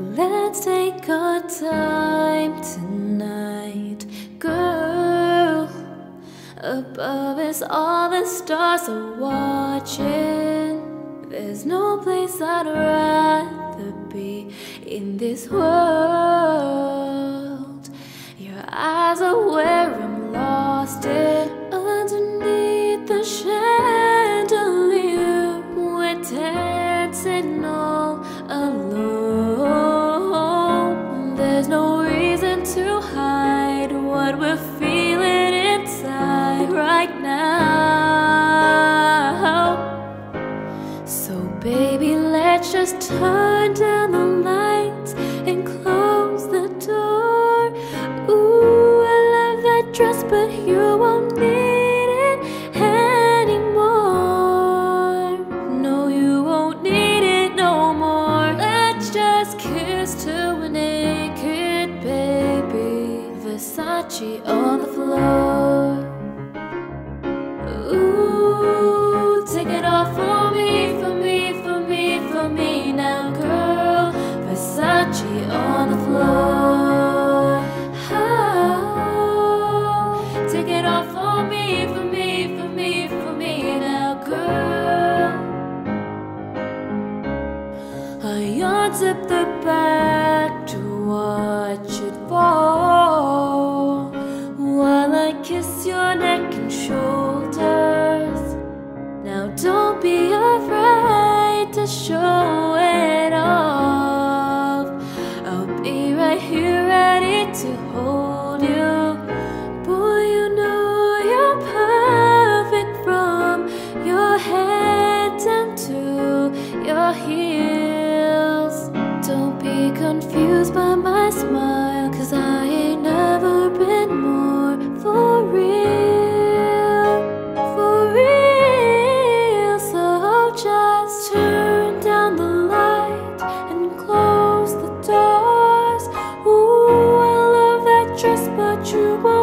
Let's take our time tonight, girl. Above us all the stars are watching. There's no place I'd rather be in this world. Your eyes are where I'm lost in. Underneath the chandelier, we're dancing all alone. There's no reason to hide what we're feeling inside right now. So baby, let's just turn down the lights and close the door. Ooh, I love that dress, but you won't need. Kiss till we're naked, baby. Versace on the floor. Ooh, take it off for me, for me, for me, for me now, girl. Versace on the floor. Oh, take it off for me, for me, for me, for me now, girl. I unzip the back to watch it fall, while I kiss your neck and shoulders. Now don't be afraid to show it off. I'll be right here ready to hold you. Boy, you know you're perfect from your head down to your heels. Confused by my smile, 'cause I ain't never been more for real, for real. So just turn down the light and close the doors. Ooh, I love that dress, but you won't.